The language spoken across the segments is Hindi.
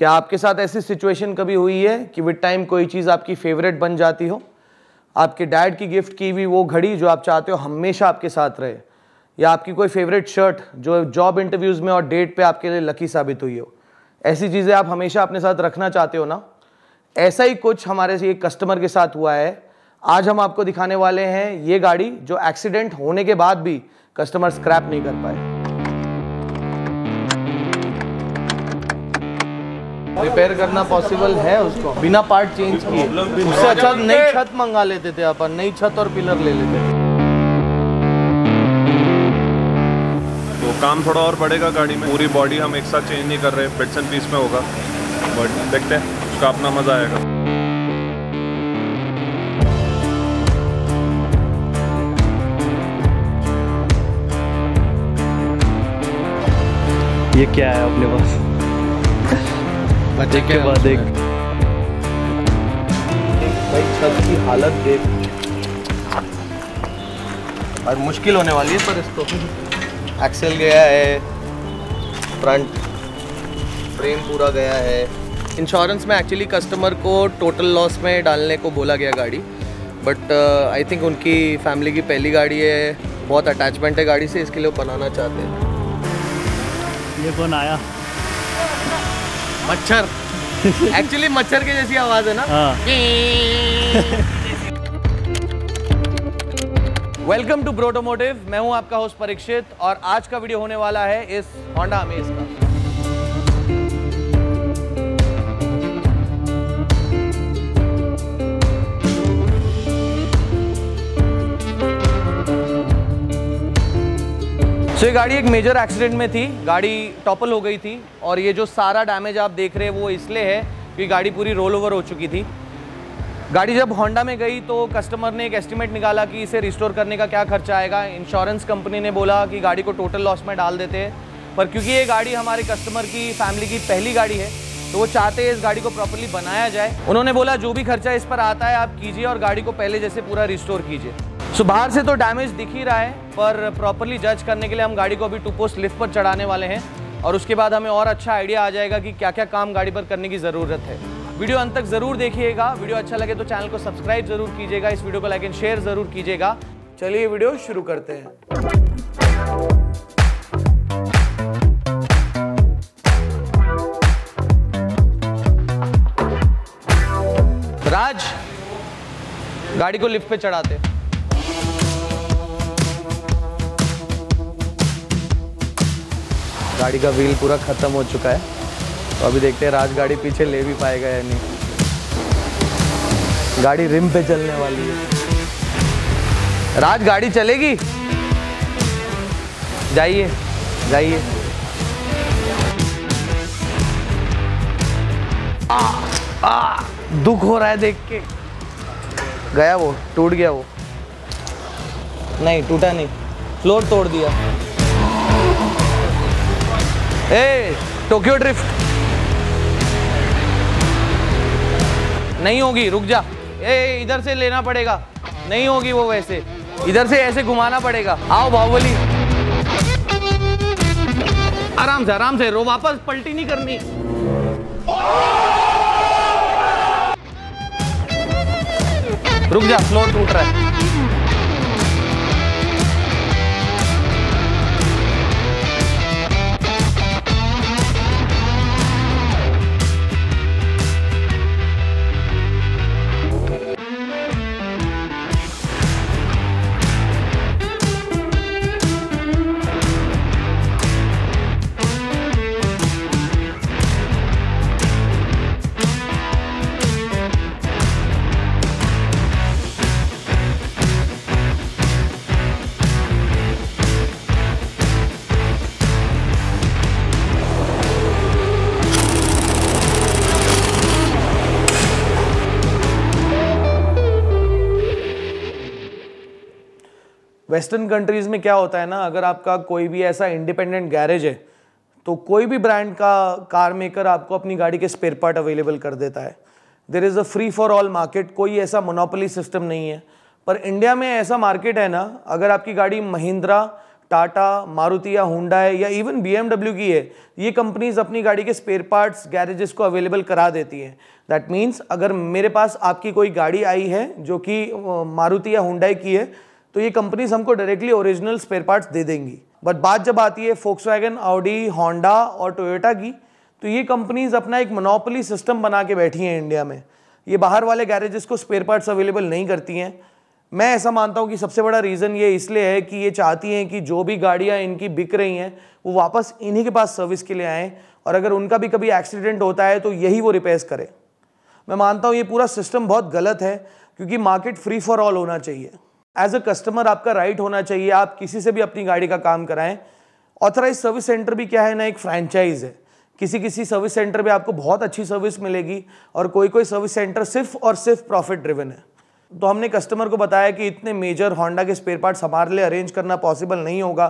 क्या आपके साथ ऐसी सिचुएशन कभी हुई है कि विद टाइम कोई चीज़ आपकी फेवरेट बन जाती हो, आपके डैड की गिफ्ट की हुई वो घड़ी जो आप चाहते हो हमेशा आपके साथ रहे, या आपकी कोई फेवरेट शर्ट जो जॉब इंटरव्यूज़ में और डेट पे आपके लिए लकी साबित हुई हो? ऐसी चीज़ें आप हमेशा अपने साथ रखना चाहते हो ना? ऐसा ही कुछ हमारे से एक कस्टमर के साथ हुआ है। आज हम आपको दिखाने वाले हैं ये गाड़ी जो एक्सीडेंट होने के बाद भी कस्टमर स्क्रैप नहीं कर पाए। रिपेयर करना पॉसिबल है उसको बिना पार्ट चेंज किए। उससे अच्छा नई छत मंगा लेते थे अपन, नई छत और पिलर ले लेते थे। तो काम थोड़ा और बढ़ेगा गाड़ी में, पूरी बॉडी हम एक साथ चेंज नहीं कर रहे, बिट्स एंड पीस में होगा, बट देखते हैं उसका अपना मजा आएगा। ये क्या है अपने पास? बच्चे के बाद एक भाई छत की हालत देख, और मुश्किल होने वाली है। पर इसको एक्सेल गया है, फ्रंट फ्रेम पूरा गया है। इंश्योरेंस में एक्चुअली कस्टमर को टोटल लॉस में डालने को बोला गया गाड़ी, बट आई थिंक उनकी फैमिली की पहली गाड़ी है, बहुत अटैचमेंट है गाड़ी से, इसके लिए वो बनाना चाहते हैं। ये कौन आया? मच्छर। एक्चुअली मच्छर के जैसी आवाज है ना। वेलकम टू ब्रोडो मोटिव, मैं हूं आपका होस्ट परीक्षित, और आज का वीडियो होने वाला है इस होंडा अमेज का। तो ये गाड़ी एक मेजर एक्सीडेंट में थी, गाड़ी टॉपल हो गई थी, और ये जो सारा डैमेज आप देख रहे हैं वो इसलिए है कि गाड़ी पूरी रोल ओवर हो चुकी थी। गाड़ी जब होंडा में गई तो कस्टमर ने एक एस्टिमेट निकाला कि इसे रिस्टोर करने का क्या खर्चा आएगा। इंश्योरेंस कंपनी ने बोला कि गाड़ी को टोटल लॉस में डाल देते हैं, पर क्योंकि ये गाड़ी हमारे कस्टमर की फैमिली की पहली गाड़ी है तो वो चाहते हैं इस गाड़ी को प्रॉपर्ली बनाया जाए। उन्होंने बोला जो भी खर्चा इस पर आता है आप कीजिए और गाड़ी को पहले जैसे पूरा रिस्टोर कीजिए। सो बाहर से तो डैमेज दिख ही रहा है, पर प्रॉपर्ली जज करने के लिए हम गाड़ी को अभी 2 पोस्ट लिफ्ट पर चढ़ाने वाले हैं, और उसके बाद हमें और अच्छा आइडिया आ जाएगा कि क्या क्या काम गाड़ी पर करने की ज़रूरत है। वीडियो अंत तक ज़रूर देखिएगा, वीडियो अच्छा लगे तो चैनल को सब्सक्राइब ज़रूर कीजिएगा, इस वीडियो को लाइक एंड शेयर ज़रूर कीजिएगा। चलिए वीडियो शुरू करते हैं। राज, गाड़ी को लिफ्ट पे चढ़ाते। गाड़ी का व्हील पूरा खत्म हो चुका है, तो अभी देखते हैं राज गाड़ी पीछे ले भी पाएगा या नहीं। गाड़ी रिम पे चलने वाली है। राज, गाड़ी चलेगी? जाइए जाइए। आ, आ, दुख हो रहा है देख के। गया वो, टूट गया वो? नहीं, टूटा नहीं, फ्लोर तोड़ दिया। ए, टोक्यो ड्रिफ्ट नहीं होगी, रुक जा। ए, इधर से लेना पड़ेगा, नहीं होगी वो, वैसे इधर से ऐसे घुमाना पड़ेगा। आओ बाहुबली, आराम से आराम से, रो, वापस पलटी नहीं करनी। रुक जा, फ्लोर टूट रहा वेस्टर्न कंट्रीज़ में क्या होता है ना, अगर आपका कोई भी ऐसा इंडिपेंडेंट गैरेज है तो कोई भी ब्रांड का कार मेकर आपको अपनी गाड़ी के स्पेयर पार्ट अवेलेबल कर देता है। There is a free for all market, कोई ऐसा मोनोपोली सिस्टम नहीं है। पर इंडिया में ऐसा मार्केट है ना, अगर आपकी गाड़ी महिंद्रा, टाटा, मारुति या हुंडई या इवन बीएमडब्ल्यू की है, ये कंपनीज अपनी गाड़ी के स्पेयर पार्ट्स गैरेजेस को अवेलेबल करा देती हैं। दैट मीन्स अगर मेरे पास आपकी कोई गाड़ी आई है जो कि मारुति या हुंडई की है तो ये कंपनीज हमको डायरेक्टली ओरिजिनल स्पेयर पार्ट्स दे देंगी। बट बात जब आती है फोक्सवैगन, ऑडी, होंडा और टोयोटा की, तो ये कंपनीज अपना एक मोनोपोली सिस्टम बना के बैठी हैं इंडिया में। ये बाहर वाले गैरेजेस को स्पेयर पार्ट्स अवेलेबल नहीं करती हैं। मैं ऐसा मानता हूँ कि सबसे बड़ा रीज़न ये इसलिए है कि ये चाहती हैं कि जो भी गाड़ियाँ इनकी बिक रही हैं वो वापस इन्हीं के पास सर्विस के लिए आएँ, और अगर उनका भी कभी एक्सीडेंट होता है तो यही वो रिपेयर्स करें। मैं मानता हूँ ये पूरा सिस्टम बहुत गलत है, क्योंकि मार्केट फ्री फॉर ऑल होना चाहिए। एज अ कस्टमर आपका राइट होना चाहिए, आप किसी से भी अपनी गाड़ी का काम कराएं। ऑथराइज सर्विस सेंटर भी क्या है ना, एक फ्रैंचाइज़ है। किसी किसी सर्विस सेंटर पे आपको बहुत अच्छी सर्विस मिलेगी और कोई कोई सर्विस सेंटर सिर्फ और सिर्फ प्रॉफिट ड्रिवन है। तो हमने कस्टमर को बताया कि इतने मेजर होंडा के स्पेयर पार्ट्स हमारे लिए अरेंज करना पॉसिबल नहीं होगा।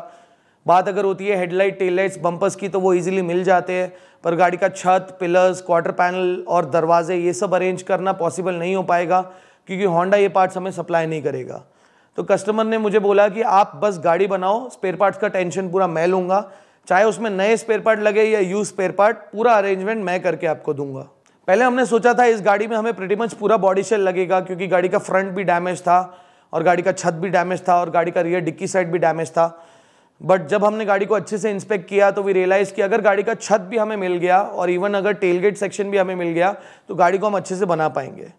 बात अगर होती है हेडलाइट, टेल लाइट्स, बम्पर्स की, तो वो इजीली मिल जाते हैं, पर गाड़ी का छत, पिलर्स, क्वार्टर पैनल और दरवाजे, ये सब अरेंज करना पॉसिबल नहीं हो पाएगा, क्योंकि होंडा ये पार्ट्स हमें सप्लाई नहीं करेगा। तो कस्टमर ने मुझे बोला कि आप बस गाड़ी बनाओ, स्पेयर पार्ट्स का टेंशन पूरा मैं लूँगा, चाहे उसमें नए स्पेयर पार्ट लगे या यूज स्पेयर पार्ट, पूरा अरेंजमेंट मैं करके आपको दूंगा। पहले हमने सोचा था इस गाड़ी में हमें प्रीटी मच पूरा बॉडी शेल लगेगा, क्योंकि गाड़ी का फ्रंट भी डैमेज था और गाड़ी का छत भी डैमेज था और गाड़ी का रियर डिक्की साइड भी डैमेज था। बट जब हमने गाड़ी को अच्छे से इंस्पेक्ट किया तो वी रियलाइज़ कि अगर गाड़ी का छत भी हमें मिल गया और इवन अगर टेलगेट सेक्शन भी हमें मिल गया तो गाड़ी को हम अच्छे से बना पाएंगे।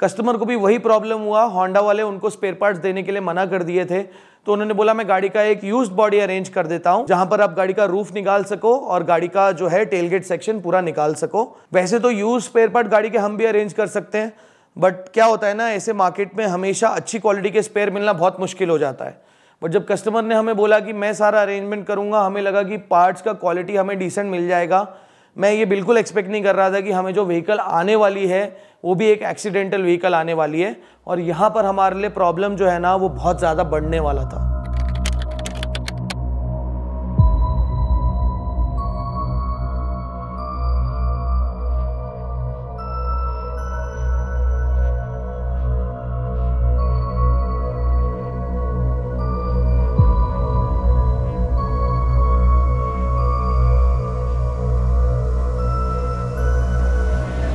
कस्टमर को भी वही प्रॉब्लम हुआ। होंडा वाले उनको स्पेयर पार्ट्स देने के लिए मना कर दिए थे, तो उन्होंने बोला मैं गाड़ी का एक यूज्ड बॉडी अरेंज कर देता हूं, जहां पर आप गाड़ी का रूफ निकाल सको और गाड़ी का जो है टेलगेट सेक्शन पूरा निकाल सको। वैसे तो यूज्ड स्पेयर पार्ट गाड़ी के हम भी अरेंज कर सकते हैं, बट क्या होता है ना, ऐसे मार्केट में हमेशा अच्छी क्वालिटी के स्पेयर मिलना बहुत मुश्किल हो जाता है। बट जब कस्टमर ने हमें बोला कि मैं सारा अरेंजमेंट करूँगा, हमें लगा कि पार्ट्स का क्वालिटी हमें डिसेंट मिल जाएगा। मैं ये बिल्कुल एक्सपेक्ट नहीं कर रहा था कि हमें जो व्हीकल आने वाली है वो भी एक एक्सीडेंटल व्हीकल आने वाली है, और यहाँ पर हमारे लिए प्रॉब्लम जो है ना वो बहुत ज़्यादा बढ़ने वाला था।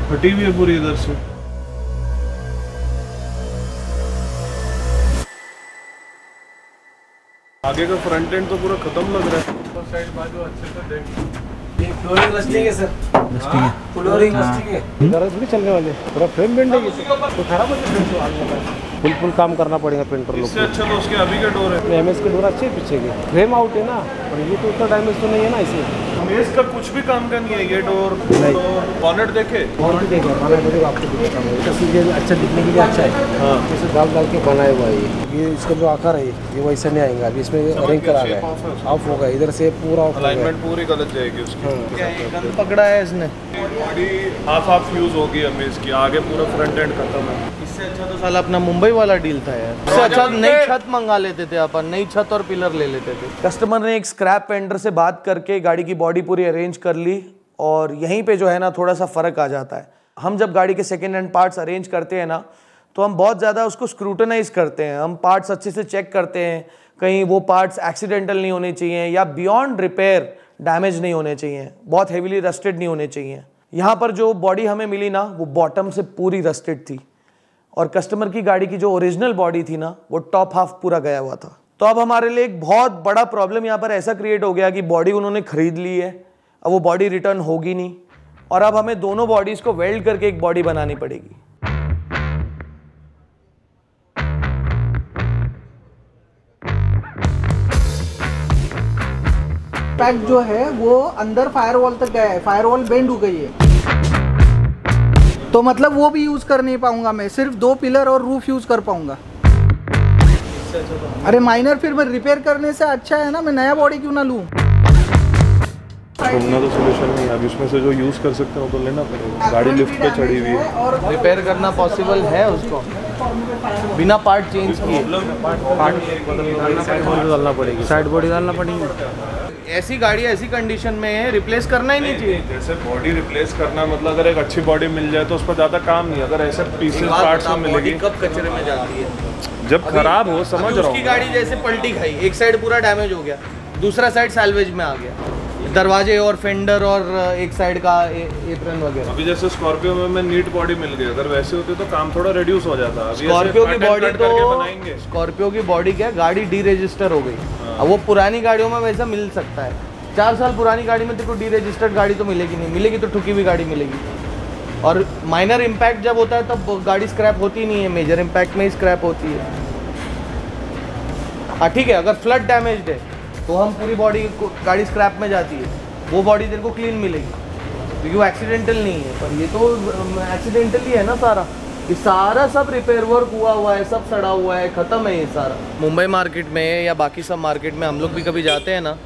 फटी हुई है पूरी इधर से। आगे का फ्रंट एंड तो पूरा खत्म लग रहा है। ऊपर साइड बाजू अच्छे से देख। ये फ्लोरिंग रस्टिंग है सर। रस्टिंग है। फ्लोरिंग रस्टिंग है। दरार थोड़ी चलने वाले। पूरा फ्रेम बेंड है ये। तो खराब हो जाएगा। बिल्कुल काम करना पड़ेगा पेंटर लोग। इससे अच्छा तो उसके अभी के डोर है। एमएस के डोर अच्छे है पीछे के। फ्रेम आउट है ना, पर ये तो उतना डैमेज तो नहीं है ना इसे। एमएस का कुछ भी काम का नहीं है। ये डोर, बॉनेट देखे, बॉनेट देखो, बॉनेट देखो आपको कुछ काम है। इसका ये अच्छा दिखने के लिए अच्छा है। हां, इसे डाल के बनाया हुआ है ये। इसका जो आकार है ये वैसा नहीं आएगा। अभी इसमें रिंग करा गया है, ऑफ होगा इधर से, पूरा ऑफ होगा। अलाइनमेंट पूरी गलत जाएगी उसकी। क्या ये गन पकड़ा है इसने? बॉडी हाफ हाफ फ्यूज होगी एमएस की। आगे पूरा फ्रंट एंड खत्म है। इससे अच्छा तो साला अपना मुंबई वाला डील था यार। इससे अच्छा नई छत मंगा लेते थे अपन, नई छत और पिलर ले लेते थे। कस्टमर ने एक स्क्रैप पेंटर से बात करके गाड़ी की बॉडी पूरी अरेंज कर ली, और यहीं पे जो है ना थोड़ा सा फ़र्क आ जाता है। हम जब गाड़ी के सेकेंड हैंड पार्ट्स अरेंज करते हैं ना, तो हम बहुत ज़्यादा उसको स्क्रूटनाइज़ करते हैं। हम पार्ट्स अच्छे से चेक करते हैं, कहीं वो पार्ट्स एक्सीडेंटल नहीं होने चाहिए या बियॉन्ड रिपेयर डैमेज नहीं होने चाहिए, बहुत हेवीली रस्टेड नहीं होने चाहिए। यहाँ पर जो बॉडी हमें मिली ना वो बॉटम से पूरी रस्टेड थी, और कस्टमर की गाड़ी की जो ओरिजिनल बॉडी थी ना वो टॉप हाफ पूरा गया हुआ था। तो अब हमारे लिए एक बहुत बड़ा प्रॉब्लम यहाँ पर ऐसा क्रिएट हो गया कि बॉडी उन्होंने खरीद ली है, अब वो बॉडी रिटर्न होगी नहीं, और अब हमें दोनों बॉडीज़ को वेल्ड करके एक बॉडी बनानी पड़ेगी। पैक जो है वो अंदर फायरवॉल तक गया है, फायरवॉल बेंड हो गई है, तो मतलब वो भी यूज़ कर नहीं पाऊंगा मैं। सिर्फ दो पिलर और रूफ यूज़ कर पाऊंगा। अरे माइनर फिर मैं रिपेयर करने से अच्छा है ना मैं नया बॉडी क्यों ना लूँ। ढूंढना तो सोल्यूशन नहीं है, अब इसमें से जो यूज़ कर सकते हो तो लेना पड़ेगा। गाड़ी लिफ्ट पे चढ़ी हुई है और रिपेयर करना पॉसिबल है उसको बिना पार्ट चेंज किए। साइड बॉडी डालना पड़ेगी। ऐसी गाड़ी ऐसी कंडीशन में है, रिप्लेस करना ही नहीं चाहिए। जैसे बॉडी रिप्लेस करना मतलब अगर एक अच्छी बॉडी मिल जाए तो उस पर ज़्यादा काम नहीं। अगर ऐसे पीसेस पार्ट्स मिलेगी कब कचरे में जाती है जब खराब हो समझ रहा हूँ। उसकी गाड़ी जैसे पलटी खाई, एक साइड पूरा डैमेज हो गया, दूसरा साइड सैल्वेज में आ गया, दरवाजे और फेंडर और एक साइड का एप्रन वगैरह। अभी जैसे स्कॉर्पियो में नीट बॉडी मिल गई, अगर वैसे होते तो काम थोड़ा रिड्यूस हो जाता। स्कॉर्पियो की बॉडी तो स्कॉर्पियो की बॉडी क्या, गाड़ी डी रजिस्टर हो गई। अब वो पुरानी गाड़ियों में वैसा मिल सकता है, 4 साल पुरानी गाड़ी में तेरे को डी रजिस्टर्ड गाड़ी तो मिलेगी नहीं, मिलेगी तो ठुकी हुई गाड़ी मिलेगी। और माइनर इम्पैक्ट जब होता है तब गाड़ी स्क्रैप होती नहीं है, मेजर इम्पैक्ट में ही स्क्रैप होती है। हाँ ठीक है, अगर फ्लड डैमेज है तो हम पूरी बॉडी गाड़ी स्क्रैप में जाती है, वो बॉडी तेरे को क्लीन मिलेगी क्योंकि वो एक्सीडेंटल नहीं है। पर ये तो एक्सीडेंटल ही है ना सारा, ये सारा सब रिपेयर वर्क हुआ हुआ है, सब सड़ा हुआ है, ख़त्म है ये सारा। मुंबई मार्केट में या बाकी सब मार्केट में हम लोग भी कभी जाते हैं ना,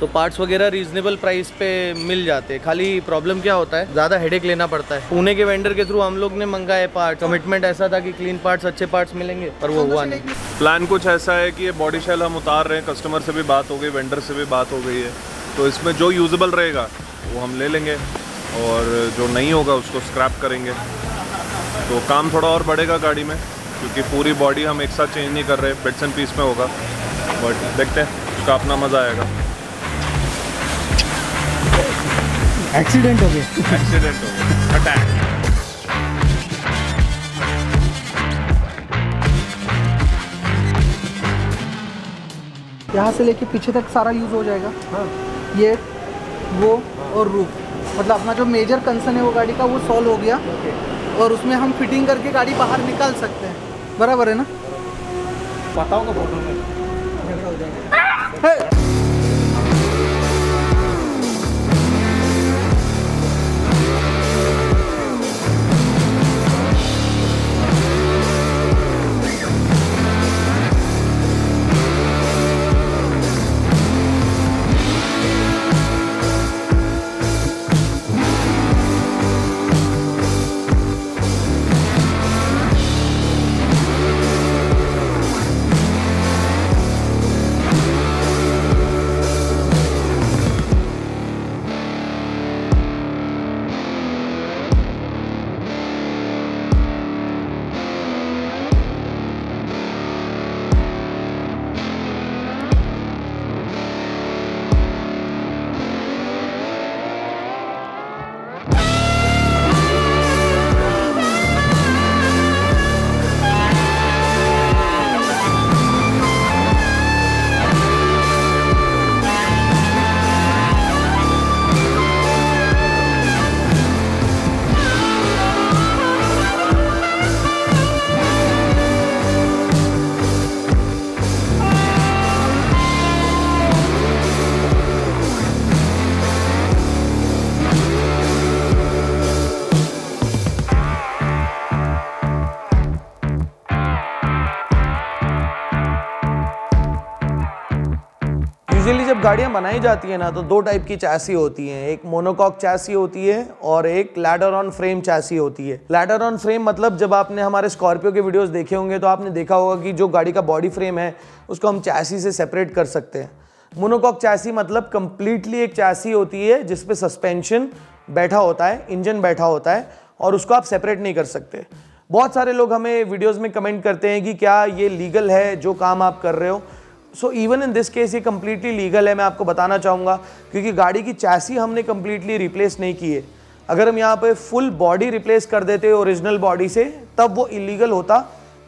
तो पार्ट्स वगैरह रीजनेबल प्राइस पे मिल जाते हैं। खाली प्रॉब्लम क्या होता है, ज़्यादा हेडेक लेना पड़ता है। पुणे के वेंडर के थ्रू हम लोग ने मंगाए पार्ट, कमिटमेंट ऐसा था कि क्लीन पार्ट्स अच्छे पार्ट्स मिलेंगे, पर वो हुआ नहीं। प्लान कुछ ऐसा है कि ये बॉडी शेल हम उतार रहे हैं, कस्टमर से भी बात हो गई, वेंडर से भी बात हो गई है, तो इसमें जो यूजेबल रहेगा वो हम ले लेंगे और जो नहीं होगा उसको स्क्रैप करेंगे। तो काम थोड़ा और बढ़ेगा गाड़ी में, क्योंकि पूरी बॉडी हम एक साथ चेंज नहीं कर रहे, बिट्स एंड पीस में होगा, बट देखते हैं उसका अपना मज़ा आएगा। एक्सीडेंट हो गया, एक्सीडेंट हो गया, अटैक। यहाँ से लेके पीछे तक सारा यूज हो जाएगा। हाँ। ये वो हाँ। और रूफ, मतलब अपना जो मेजर कंसर्न है वो गाड़ी का वो सॉल्व हो गया। और उसमें हम फिटिंग करके गाड़ी बाहर निकाल सकते हैं, बराबर है ना? बताओ का फोटो में गाड़ियाँ बनाई जाती है ना, तो 2 टाइप की चैसी होती हैं, एक मोनोकॉक चैसी होती है और एक लैडर ऑन फ्रेम चैसी होती है। लैडर ऑन फ्रेम मतलब जब आपने हमारे स्कॉर्पियो के वीडियोस देखे होंगे तो आपने देखा होगा कि जो गाड़ी का बॉडी फ्रेम है उसको हम चैसी से सेपरेट कर सकते हैं। मोनोकॉक चैसी मतलब कंप्लीटली एक चैसी होती है जिसपे सस्पेंशन बैठा होता है, इंजन बैठा होता है और उसको आप सेपरेट नहीं कर सकते। बहुत सारे लोग हमें वीडियोज़ में कमेंट करते हैं कि क्या ये लीगल है जो काम आप कर रहे हो। So even in this case ये कम्प्लीटली लीगल है, मैं आपको बताना चाहूँगा, क्योंकि गाड़ी की चैसी हमने कम्प्लीटली रिप्लेस नहीं की है। अगर हम यहाँ पे फुल बॉडी रिप्लेस कर देते ओरिजिनल बॉडी से तब वो इलीगल होता,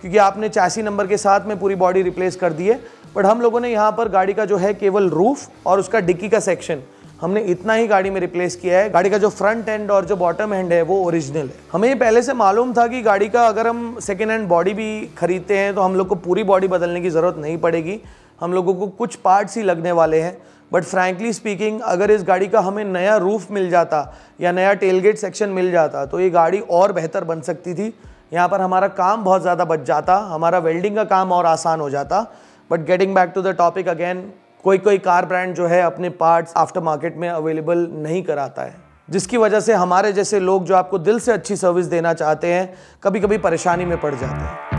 क्योंकि आपने चैसी नंबर के साथ में पूरी बॉडी रिप्लेस कर दी है। बट हम लोगों ने यहाँ पर गाड़ी का जो है केवल रूफ और उसका डिक्की का सेक्शन हमने इतना ही गाड़ी में रिप्लेस किया है। गाड़ी का जो फ्रंट एंड और जो बॉटम एंड है वो ओरिजिनल है। हमें ये पहले से मालूम था कि गाड़ी का अगर हम सेकेंड हैंड बॉडी भी खरीदते हैं तो हम लोग को पूरी बॉडी बदलने की ज़रूरत नहीं पड़ेगी, हम लोगों को कुछ पार्ट्स ही लगने वाले हैं। बट फ्रैंकली स्पीकिंग, अगर इस गाड़ी का हमें नया रूफ मिल जाता या नया टेलगेट सेक्शन मिल जाता तो ये गाड़ी और बेहतर बन सकती थी। यहाँ पर हमारा काम बहुत ज़्यादा बच जाता, हमारा वेल्डिंग का काम और आसान हो जाता। But getting back to the topic again, कोई कार ब्रांड जो है अपने पार्ट्स आफ्टर मार्केट में अवेलेबल नहीं कराता है, जिसकी वजह से हमारे जैसे लोग जो आपको दिल से अच्छी सर्विस देना चाहते हैं कभी कभी परेशानी में पड़ जाते हैं।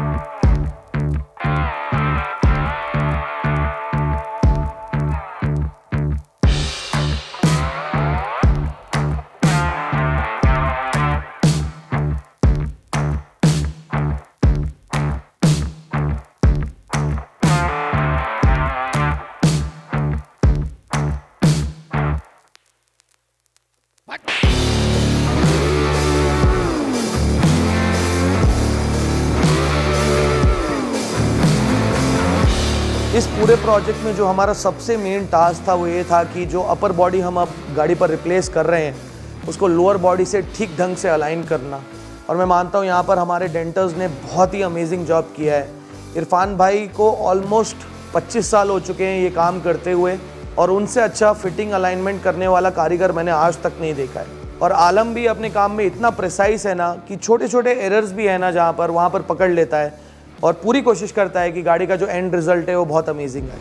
पूरे प्रोजेक्ट में जो हमारा सबसे मेन टास्क था वो ये था कि जो अपर बॉडी हम अब गाड़ी पर रिप्लेस कर रहे हैं उसको लोअर बॉडी से ठीक ढंग से अलाइन करना। और मैं मानता हूँ यहाँ पर हमारे डेंटर्स ने बहुत ही अमेजिंग जॉब किया है। इरफान भाई को ऑलमोस्ट 25 साल हो चुके हैं ये काम करते हुए और उनसे अच्छा फिटिंग अलाइनमेंट करने वाला कारीगर मैंने आज तक नहीं देखा है। और आलम भी अपने काम में इतना प्रिसाइस है ना कि छोटे छोटे एरर्स भी है ना जहाँ पर वहाँ पर पकड़ लेता है और पूरी कोशिश करता है कि गाड़ी का जो एंड रिजल्ट है वो बहुत अमेजिंग है।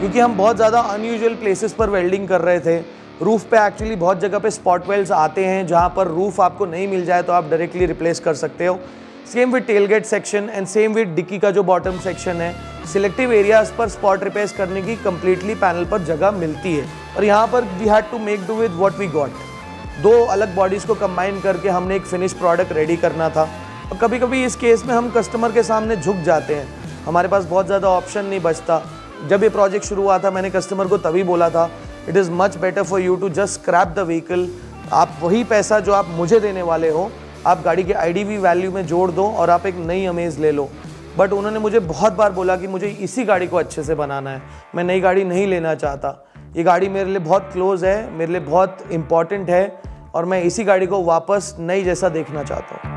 क्योंकि हम बहुत ज़्यादा अनयूजुअल प्लेसेस पर वेल्डिंग कर रहे थे। रूफ़ पे एक्चुअली बहुत जगह पे स्पॉट वेल्ड्स आते हैं जहाँ पर रूफ़ आपको नहीं मिल जाए तो आप डायरेक्टली रिप्लेस कर सकते हो। Same with tailgate section and same with dickey का जो बॉटम सेक्शन है, सिलेक्टिव एरियाज़ पर स्पॉट रिपेयर्स करने की कम्प्लीटली पैनल पर जगह मिलती है। और यहाँ पर we had to make do with what we got. दो अलग बॉडीज़ को कंबाइन करके हमने एक फिनिश प्रोडक्ट रेडी करना था। और कभी कभी इस केस में हम कस्टमर के सामने झुक जाते हैं, हमारे पास बहुत ज़्यादा ऑप्शन नहीं बचता। जब ये प्रोजेक्ट शुरू हुआ था मैंने कस्टमर को तभी बोला था, it is much better for you to just scrap the vehicle. आप वही पैसा जो आप मुझे देने वाले हो आप गाड़ी के आईडीवी वैल्यू में जोड़ दो और आप एक नई अमेज ले लो। बट उन्होंने मुझे बहुत बार बोला कि मुझे इसी गाड़ी को अच्छे से बनाना है, मैं नई गाड़ी नहीं लेना चाहता, ये गाड़ी मेरे लिए बहुत क्लोज है, मेरे लिए बहुत इम्पॉर्टेंट है और मैं इसी गाड़ी को वापस नई जैसा देखना चाहता हूँ।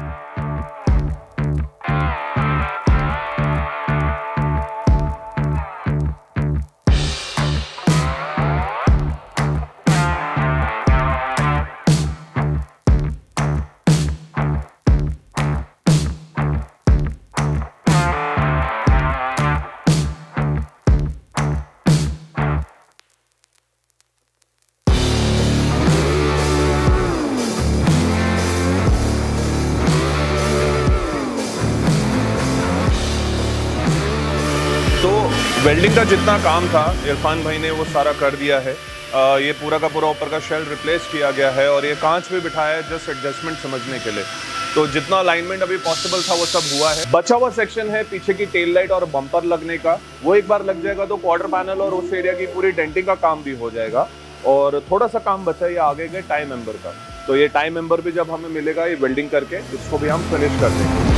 वेल्डिंग का जितना काम था इरफान भाई ने वो सारा कर दिया है। ये पूरा का पूरा ऊपर का शेल रिप्लेस किया गया है और ये कांच भी बिठाया है जस्ट एडजस्टमेंट समझने के लिए। तो जितना अलाइनमेंट अभी पॉसिबल था वो सब हुआ है। बचा हुआ सेक्शन है पीछे की टेल लाइट और बम्पर लगने का, वो एक बार लग जाएगा तो क्वार्टर पैनल और उस एरिया की पूरी डेंटिंग का काम भी हो जाएगा। और थोड़ा सा काम बचा है आगे के टाई मेंबर का, तो ये टाई मेंबर भी जब हमें मिलेगा ये वेल्डिंग करके इसको भी हम फिनिश कर देंगे।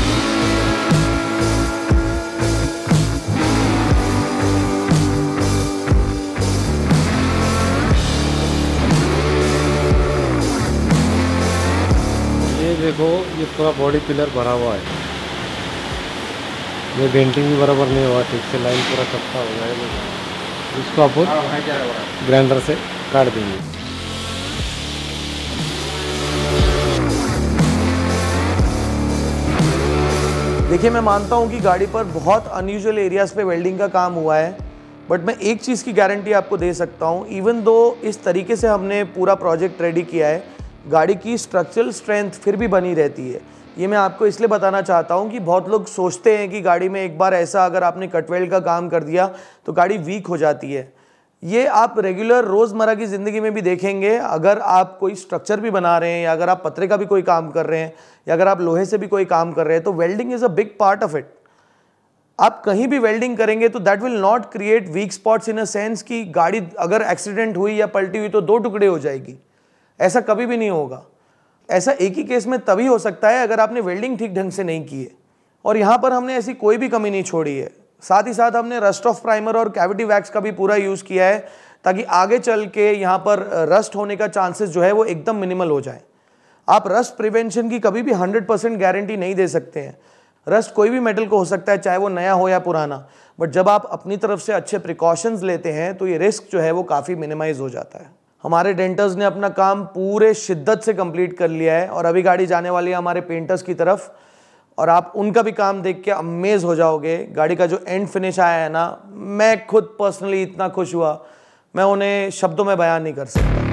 देखो ये पूरा बॉडी पिलर भरा हुआ है, ये डेंटिंग भी बराबर नहीं हुआ ठीक से, लाइन पूरा कच्चा हो गया है, इसको आप ग्राइंडर से काट देंगे। देखिए मैं मानता हूँ कि गाड़ी पर बहुत अनयूजुअल एरियाज पे वेल्डिंग का काम हुआ है, बट मैं एक चीज़ की गारंटी आपको दे सकता हूँ, इवन दो इस तरीके से हमने पूरा प्रोजेक्ट रेडी किया है गाड़ी की स्ट्रक्चरल स्ट्रेंथ फिर भी बनी रहती है। ये मैं आपको इसलिए बताना चाहता हूँ कि बहुत लोग सोचते हैं कि गाड़ी में एक बार ऐसा अगर आपने कटवेल्ड का काम कर दिया तो गाड़ी वीक हो जाती है। ये आप रेगुलर रोज़मर्रा की ज़िंदगी में भी देखेंगे। अगर आप कोई स्ट्रक्चर भी बना रहे हैं या अगर आप पतरे का भी कोई काम कर रहे हैं या अगर आप लोहे से भी कोई काम कर रहे हैं तो welding is a big part of it. आप कहीं भी वेल्डिंग करेंगे तो that will not create weak spots in a sense कि गाड़ी अगर एक्सीडेंट हुई या पलटी हुई तो दो टुकड़े हो जाएगी, ऐसा कभी भी नहीं होगा। ऐसा एक ही केस में तभी हो सकता है अगर आपने वेल्डिंग ठीक ढंग से नहीं की है। और यहाँ पर हमने ऐसी कोई भी कमी नहीं छोड़ी है। साथ ही साथ हमने रस्ट ऑफ प्राइमर और कैविटी वैक्स का भी पूरा यूज़ किया है ताकि आगे चल के यहाँ पर रस्ट होने का चांसेस जो है वो एकदम मिनिमल हो जाए। आप रस्ट प्रिवेंशन की कभी भी 100% गारंटी नहीं दे सकते हैं। रस्ट कोई भी मेटल को हो सकता है चाहे वो नया हो या पुराना, बट जब आप अपनी तरफ से अच्छे प्रिकॉशंस लेते हैं तो ये रिस्क जो है वो काफ़ी मिनिमाइज हो जाता है। हमारे डेंटर्स ने अपना काम पूरे शिद्दत से कंप्लीट कर लिया है और अभी गाड़ी जाने वाली है हमारे पेंटर्स की तरफ और आप उनका भी काम देख के अमेज हो जाओगे। गाड़ी का जो एंड फिनिश आया है ना, मैं खुद पर्सनली इतना खुश हुआ मैं उन्हें शब्दों में बयान नहीं कर सकता।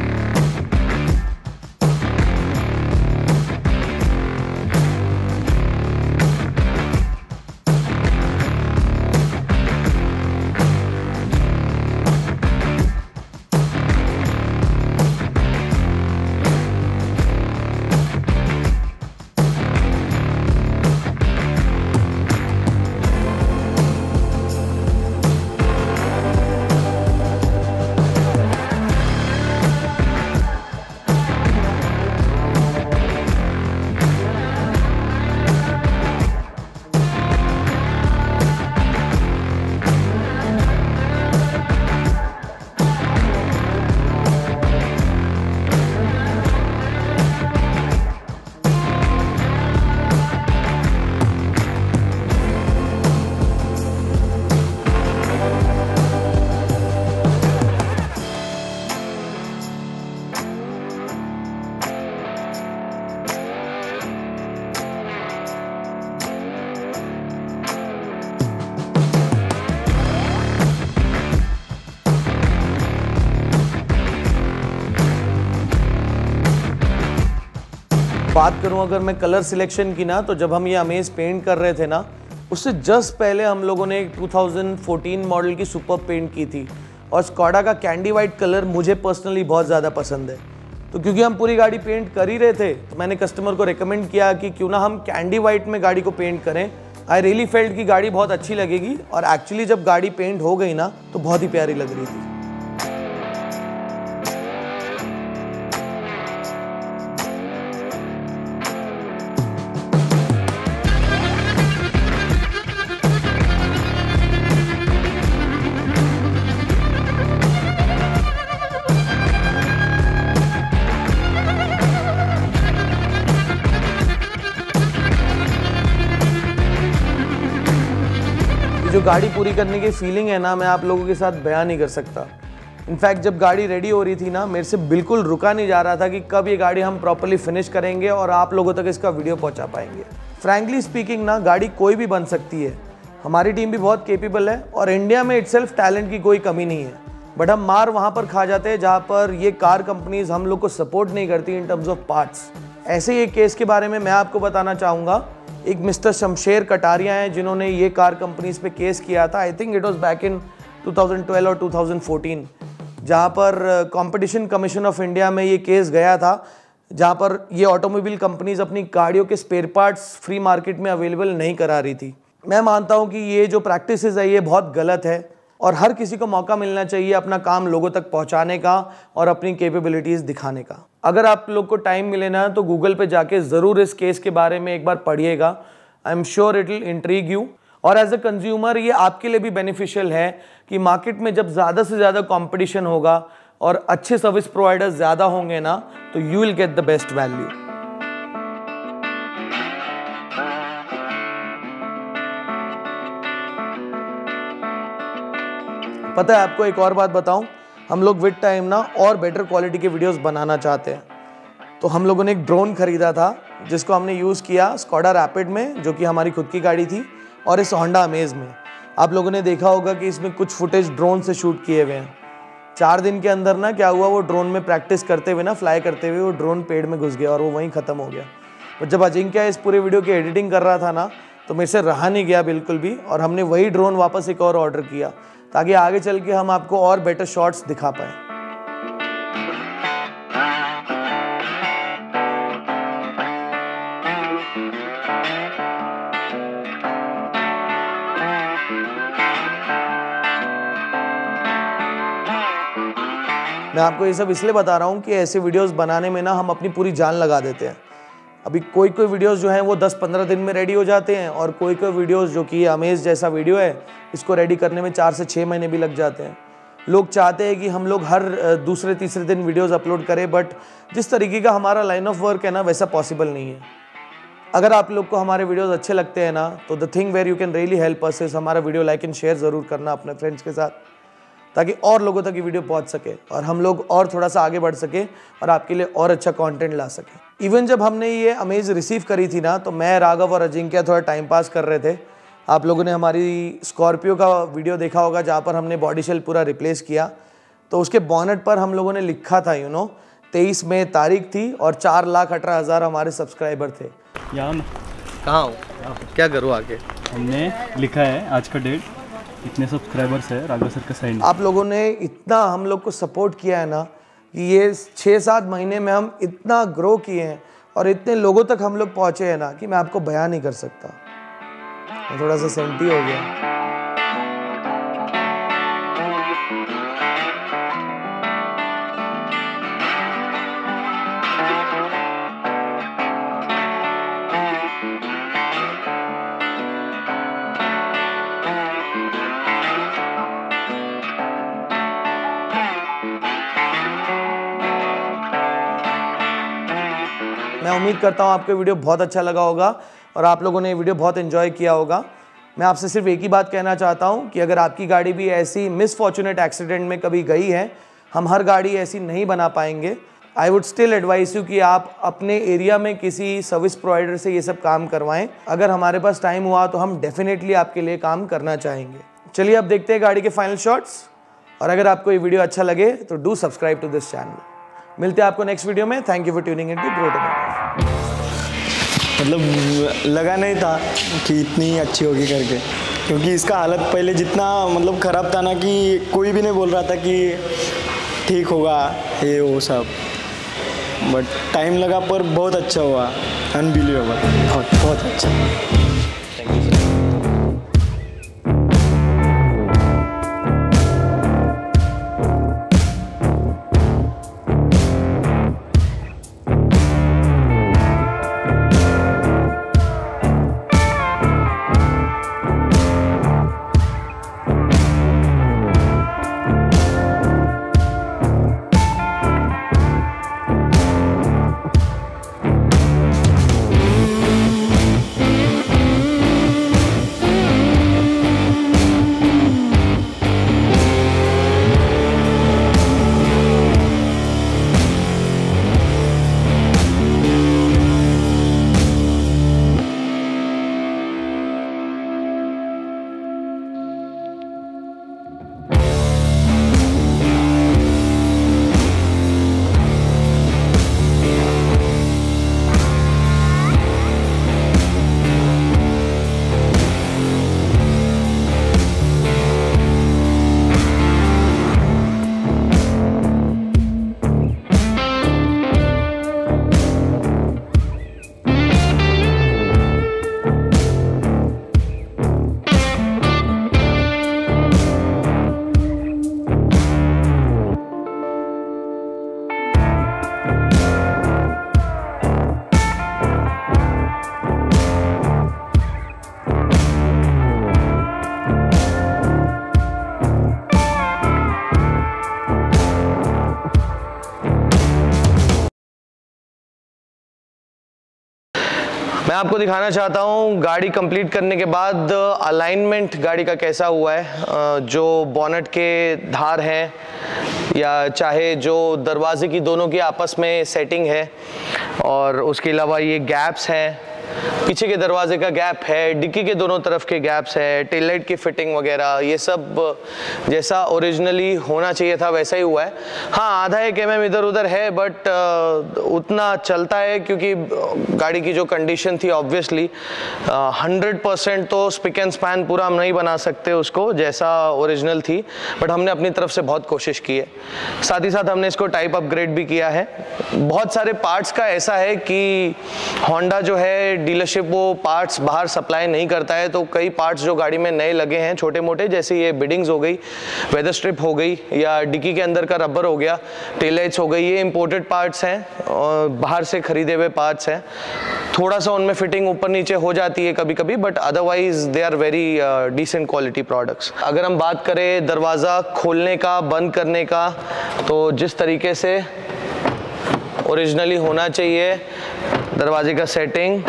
बात करूं अगर मैं कलर सिलेक्शन की ना, तो जब हम ये अमेज पेंट कर रहे थे ना, उससे जस्ट पहले हम लोगों ने एक 2014 मॉडल की सुपर पेंट की थी और स्कोडा का कैंडी वाइट कलर मुझे पर्सनली बहुत ज़्यादा पसंद है। तो क्योंकि हम पूरी गाड़ी पेंट कर ही रहे थे तो मैंने कस्टमर को रेकमेंड किया कि क्यों ना हम कैंडी वाइट में गाड़ी को पेंट करें। आई रियली फेल्ट की गाड़ी बहुत अच्छी लगेगी और एक्चुअली जब गाड़ी पेंट हो गई ना तो बहुत ही प्यारी लग रही थी। जो गाड़ी पूरी करने की फीलिंग है ना, मैं आप लोगों के साथ बयां नहीं कर सकता। इनफैक्ट जब गाड़ी रेडी हो रही थी ना, मेरे से बिल्कुल रुका नहीं जा रहा था कि कब ये गाड़ी हम प्रॉपर्ली फिनिश करेंगे और आप लोगों तक इसका वीडियो पहुंचा पाएंगे। फ्रैंकली स्पीकिंग ना, गाड़ी कोई भी बन सकती है, हमारी टीम भी बहुत केपेबल है और इंडिया में इटसेल्फ टैलेंट की कोई कमी नहीं है, बट हम मार वहाँ पर खा जाते हैं जहाँ पर ये कार कंपनीज हम लोग को सपोर्ट नहीं करती इन टर्म्स ऑफ पार्ट्स। ऐसे ही एक केस के बारे में मैं आपको बताना चाहूँगा। एक मिस्टर शमशेर कटारिया हैं जिन्होंने ये कार कंपनीज पे केस किया था। I think it was back in 2012 और 2014, जहाँ पर कंपटीशन कमीशन ऑफ इंडिया में ये केस गया था, जहाँ पर ये ऑटोमोबाइल कंपनीज अपनी गाड़ियों के स्पेयर पार्ट्स फ्री मार्केट में अवेलेबल नहीं करा रही थी। मैं मानता हूँ कि ये जो प्रैक्टिसेस है ये बहुत गलत है और हर किसी को मौका मिलना चाहिए अपना काम लोगों तक पहुँचाने का और अपनी कैपेबिलिटीज़ दिखाने का। अगर आप लोग को टाइम मिले ना तो गूगल पे जाके ज़रूर इस केस के बारे में एक बार पढ़िएगा। I am sure it will intrigue you और एज अ कंज्यूमर ये आपके लिए भी बेनिफिशियल है कि मार्केट में जब ज़्यादा से ज़्यादा कंपटीशन होगा और अच्छे सर्विस प्रोवाइडर्स ज़्यादा होंगे ना तो you will get the best value. पता है आपको, एक और बात बताऊं, हम लोग विद टाइम ना और बेटर क्वालिटी के वीडियोस बनाना चाहते हैं। तो हम लोगों ने एक ड्रोन खरीदा था जिसको हमने यूज़ किया स्कोडा रैपिड में, जो कि हमारी खुद की गाड़ी थी, और इस होंडा अमेज में। आप लोगों ने देखा होगा कि इसमें कुछ फुटेज ड्रोन से शूट किए हुए हैं। 4 दिन के अंदर ना क्या हुआ, वो ड्रोन में प्रैक्टिस करते हुए ना, फ्लाई करते हुए वो ड्रोन पेड़ में घुस गया और वो वहीं ख़त्म हो गया। और जब अजिंक्य इस पूरे वीडियो की एडिटिंग कर रहा था ना तो मेरे से रहा नहीं गया बिल्कुल भी और हमने वही ड्रोन वापस एक और ऑर्डर किया ताकि आगे चल के हम आपको और बेटर शॉट्स दिखा पाएँ। मैं आपको ये सब इसलिए बता रहा हूँ कि ऐसे वीडियोस बनाने में ना हम अपनी पूरी जान लगा देते हैं। अभी कोई कोई वीडियोस जो हैं वो 10-15 दिन में रेडी हो जाते हैं और कोई कोई वीडियोस जो कि अमेज जैसा वीडियो है इसको रेडी करने में 4 से 6 महीने भी लग जाते हैं। लोग चाहते हैं कि हम लोग हर दूसरे तीसरे दिन वीडियोस अपलोड करें, बट जिस तरीके का हमारा लाइन ऑफ वर्क है ना वैसा पॉसिबल नहीं है। अगर आप लोग को हमारे वीडियोस अच्छे लगते हैं ना तो the thing where you can really help us is हमारा वीडियो लाइक एंड शेयर ज़रूर करना अपने फ्रेंड्स के साथ ताकि और लोगों तक ये वीडियो पहुंच सके और हम लोग और थोड़ा सा आगे बढ़ सके और आपके लिए और अच्छा कंटेंट ला सके। इवन जब हमने ये अमेज रिसीव करी थी ना तो मैं, राघव और अजिंक्य थोड़ा टाइम पास कर रहे थे। आप लोगों ने हमारी स्कॉर्पियो का वीडियो देखा होगा जहाँ पर हमने बॉडी शेल पूरा रिप्लेस किया, तो उसके बॉनेट पर हम लोगों ने लिखा था, यू नो, 23 मई तारीख थी और 4,18,000 हमारे सब्सक्राइबर थे। यहाँ कहाँ हो, क्या करूँ आगे, हमने लिखा है आज का डेट, इतने सब्सक्राइबर्स है राघव सर का साइन। आप लोगों ने इतना हम लोग को सपोर्ट किया है ना कि ये 6-7 महीने में हम इतना ग्रो किए हैं और इतने लोगों तक हम लोग पहुँचे हैं ना कि मैं आपको बयां नहीं कर सकता। थोड़ा सा सेंटी हो गया। मैं उम्मीद करता हूँ आपको वीडियो बहुत अच्छा लगा होगा और आप लोगों ने ये वीडियो बहुत एंजॉय किया होगा। मैं आपसे सिर्फ एक ही बात कहना चाहता हूँ कि अगर आपकी गाड़ी भी ऐसी मिसफॉर्चुनेट एक्सीडेंट में कभी गई है, हम हर गाड़ी ऐसी नहीं बना पाएंगे। I would still advice you कि आप अपने एरिया में किसी सर्विस प्रोवाइडर से ये सब काम करवाएं। अगर हमारे पास टाइम हुआ तो हम डेफिनेटली आपके लिए काम करना चाहेंगे। चलिए अब देखते हैं गाड़ी के फाइनल शॉट्स और अगर आपको ये वीडियो अच्छा लगे तो do subscribe to this channel. मिलते हैं आपको नेक्स्ट वीडियो में। Thank you for tuning in to Brodo Motive. मतलब लगा नहीं था कि इतनी अच्छी होगी करके, क्योंकि इसका हालत पहले जितना मतलब ख़राब था ना कि कोई भी नहीं बोल रहा था कि ठीक होगा ये वो सब, बट टाइम लगा पर बहुत अच्छा हुआ, अनबिलीवेबल, बहुत बहुत अच्छा। थैंक यू मैं आपको दिखाना चाहता हूं गाड़ी कंप्लीट करने के बाद अलाइनमेंट गाड़ी का कैसा हुआ है। जो बोनेट के धार हैं या चाहे जो दरवाजे की दोनों की आपस में सेटिंग है, और उसके अलावा ये गैप्स हैं, पीछे के दरवाजे का गैप है, डिक्की के दोनों तरफ के गैप्स है, टेल लाइट की फिटिंग वगैरह, ये सब जैसा ओरिजिनली होना चाहिए था वैसा ही हुआ है। हाँ, आधा एक mm इधर उधर है, बट उतना चलता है क्योंकि गाड़ी की जो कंडीशन थी ऑब्वियसली 100% तो स्पिक एंड स्पैन पूरा हम नहीं बना सकते उसको जैसा ओरिजिनल थी, बट हमने अपनी तरफ से बहुत कोशिश की है। साथ ही साथ हमने इसको टाइप अपग्रेड भी किया है। बहुत सारे पार्ट्स का ऐसा है कि होंडा जो है डीलरशिप वो पार्ट्स बाहर सप्लाई नहीं करता है, तो कई पार्ट्स जो गाड़ी में नए लगे हैं छोटे मोटे, जैसे ये बिडिंग्स हो गई, वेदर स्ट्रिप हो गई, या डिक्की के अंदर का रबर हो गया, टेल लाइट्स हो गई, ये इंपोर्टेड पार्ट्स हैं और बाहर से खरीदे हुए पार्ट्स हैं। थोड़ा सा उनमें फिटिंग ऊपर नीचे हो जाती है कभी कभी, but otherwise they are very decent quality products. अगर हम बात करें दरवाज़ा खोलने का बंद करने का, तो जिस तरीके से ओरिजिनली होना चाहिए दरवाजे का सेटिंग,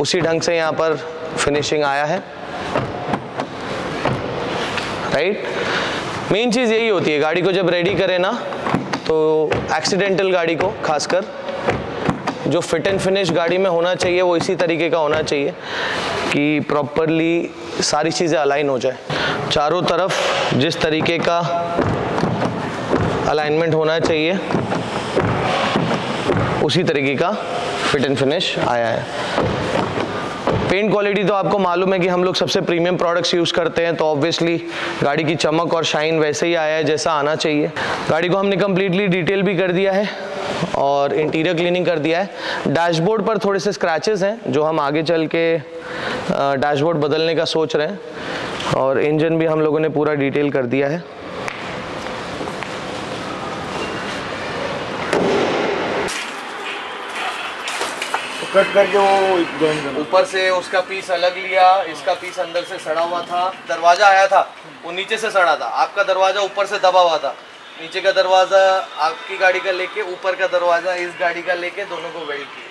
उसी ढंग से यहाँ पर फिनिशिंग आया है, राइट। मेन चीज़ यही होती है, गाड़ी को जब रेडी करें ना तो एक्सीडेंटल गाड़ी को खासकर जो फिट एंड फिनिश गाड़ी में होना चाहिए वो इसी तरीके का होना चाहिए कि प्रॉपरली सारी चीज़ें अलाइन हो जाए। चारों तरफ जिस तरीके का अलाइनमेंट होना चाहिए उसी तरीके का फिट एंड फिनिश आया है। पेंट क्वालिटी तो आपको मालूम है कि हम लोग सबसे प्रीमियम प्रोडक्ट्स यूज़ करते हैं, तो ऑब्वियसली गाड़ी की चमक और शाइन वैसे ही आया है जैसा आना चाहिए। गाड़ी को हमने कम्प्लीटली डिटेल भी कर दिया है और इंटीरियर क्लीनिंग कर दिया है। डैशबोर्ड पर थोड़े से स्क्रैचेस हैं जो हम आगे चल के डैशबोर्ड बदलने का सोच रहे हैं, और इंजन भी हम लोगों ने पूरा डिटेल कर दिया है। कट करके वो ऊपर से उसका पीस अलग लिया, इसका पीस अंदर से सड़ा हुआ था। दरवाज़ा आया था वो नीचे से सड़ा था, आपका दरवाज़ा ऊपर से दबा हुआ था। नीचे का दरवाज़ा आपकी गाड़ी का लेके ऊपर का दरवाज़ा इस गाड़ी का लेके दोनों को वेल्ड किया।